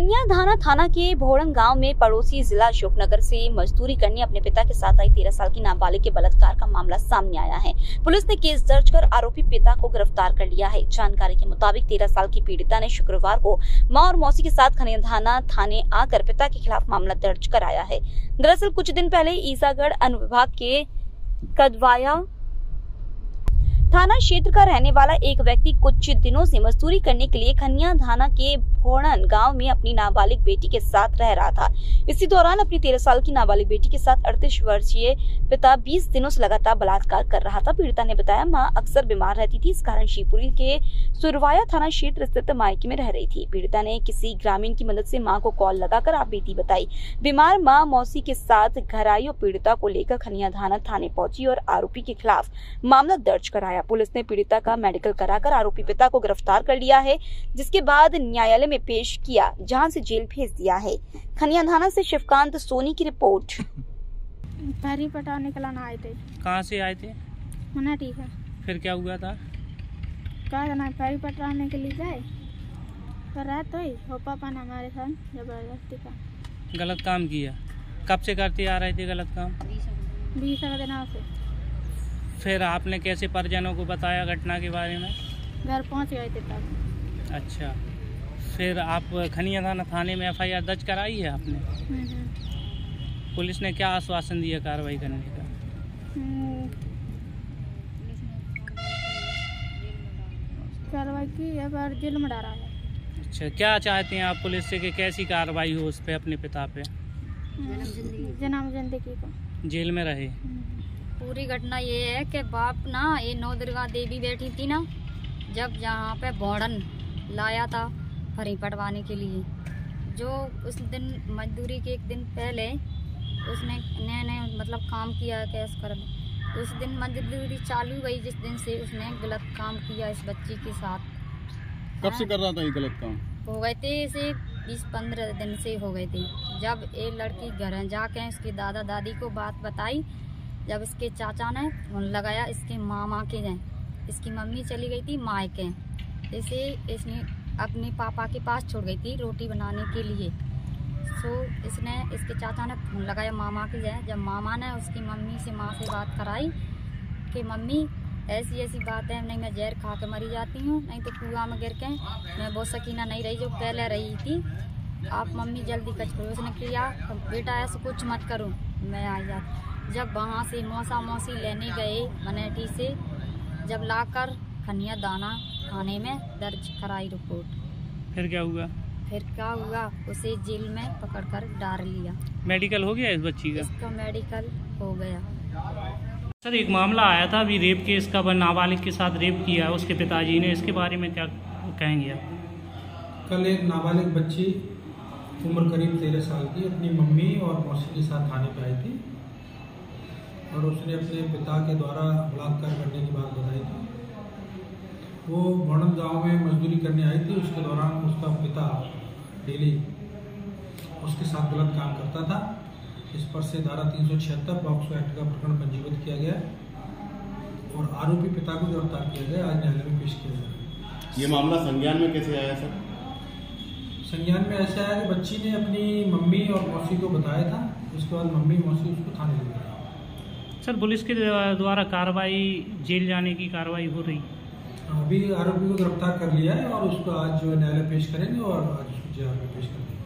खनियाधाना थाना के भोरंग गांव में पड़ोसी जिला अशोकनगर से मजदूरी करने अपने पिता के साथ आई 13 साल की नाबालिग के बलात्कार का मामला सामने आया है। पुलिस ने केस दर्ज कर आरोपी पिता को गिरफ्तार कर लिया है। जानकारी के मुताबिक 13 साल की पीड़िता ने शुक्रवार को मां और मौसी के साथ खनियाधाना थाने आकर पिता के खिलाफ मामला दर्ज कराया है। दरअसल कुछ दिन पहले ईसागढ़ अनुविभाग के कदवाया थाना क्षेत्र का रहने वाला एक व्यक्ति कुछ दिनों से मजदूरी करने के लिए खनियाधाना के भोरंग गांव में अपनी नाबालिग बेटी के साथ रह रहा था। इसी दौरान अपनी 13 साल की नाबालिग बेटी के साथ 38 वर्षीय पिता 20 दिनों से लगातार बलात्कार कर रहा था। पीड़िता ने बताया, मां अक्सर बीमार रहती थी, इस कारण शिवपुरी के सुरवाया थाना क्षेत्र स्थित मायके में रह रही थी। पीड़िता ने किसी ग्रामीण की मदद से मां को कॉल लगाकर आप बेटी बताई। बीमार मां मौसी के साथ घर आई और पीड़िता को लेकर खनियाधाना थाने पहुंची और आरोपी के खिलाफ मामला दर्ज कराया। पुलिस ने पीड़िता का मेडिकल कराकर आरोपी पिता को गिरफ्तार कर लिया है, जिसके बाद न्यायालय में पेश किया, जहां से जेल भेज दिया है। खनियाधाना से शिवकांत सोनी की रिपोर्ट। तारी पटाने के लिए आए थे। कहां से आए थे? मना ठीक है। फिर क्या हुआ था? क्या करना, तारी पटाने के लिए गए पर रात हुई और पापा ने हमारे साथ जबरदस्ती का गलत काम किया। कब से करते आ रहे थे गलत काम? 20 दिनों से। फिर आपने कैसे परिजनों को बताया घटना के बारे में? घर पहुँच गए थे तब। अच्छा, फिर आप खनियाधाना थाने में एफआईआर दर्ज कराई है आपने? पुलिस ने क्या आश्वासन दिया कार्रवाई करने का? कार्रवाई की है पर जेल में डाला है। अच्छा, क्या चाहते हैं आप पुलिस से कि कैसी कार्रवाई हो उस पे, अपने पिता पे? जन्म जिंदगी को जेल में रहे। पूरी घटना ये है कि बाप ना ये नौ दुर्गा देवी बैठी थी ना, जब यहाँ पे भोरंग लाया था फरी पटवाने के लिए, जो उस दिन मजदूरी के एक दिन पहले उसने नए मतलब काम किया कैश कर। उस दिन मजदूरी चालू गई, जिस दिन से उसने गलत काम किया इस बच्ची के साथ। कब से कर रहा था ये गलत काम? हो गए थे इसे 20-15 दिन से हो गए थे। जब ये लड़की घर जाके उसके दादा दादी को बात बताई, जब इसके चाचा ने फोन लगाया इसके मामा के हैं, इसकी मम्मी चली गई थी मायके, इसे इसने अपने पापा के पास छोड़ गई थी रोटी बनाने के लिए। सो इसने इसके चाचा ने फोन लगाया मामा के जाए। जब मामा ने उसकी मम्मी से माँ से बात कराई कि मम्मी ऐसी ऐसी बात है, नहीं मैं जहर खा के मरी जाती हूँ, नहीं तो कुआं में गिर के मैं बहुत सकीना नहीं रही जो पहले रही थी, आप मम्मी जल्दी कच करो। उसने किया बेटा ऐसा कुछ मत करो, मैं आई जाती। जब वहाँ से मौसा मौसी लेने गए मनेठी से, जब ला कर खनियाधाना थाने में दर्ज कराई रिपोर्ट। फिर क्या हुआ? फिर क्या हुआ, उसे जेल में पकड़कर डाल लिया। मेडिकल हो गया इस बच्ची का? इसका मेडिकल हो गया। सर, एक मामला आया था अभी रेप केस का, नाबालिग के साथ रेप किया उसके पिताजी ने, इसके बारे में क्या कहेंगे आप? कल एक नाबालिग बच्ची उम्र करीब 13 साल की अपनी मम्मी और मौसी के साथ थाने पर आई थी और उसने अपने पिता के द्वारा बलात्कार करने की बात बताई थी। वो भोरंग गाँव में मजदूरी करने आई थी। उसके दौरान उसका पिता डेली उसके साथ गलत काम करता था। इस पर से धारा 376 पॉक्सो एक्ट का प्रकरण पंजीकृत किया गया और आरोपी पिता को गिरफ्तार किया गया, आज न्यायालय में पेश किया गया। ये मामला संज्ञान में कैसे आया सर? संज्ञान में ऐसे आया कि बच्ची ने अपनी मम्मी और मौसी को बताया था, उसके बाद मम्मी मौसी उसको थाने ले गया। सर, पुलिस के द्वारा कार्रवाई, जेल जाने की कार्रवाई हो रही है? अभी आरोपी को गिरफ्तार कर लिया है और उसको आज जो न्यायालय पेश करेंगे और आज उसको जेल में पेश करेंगे।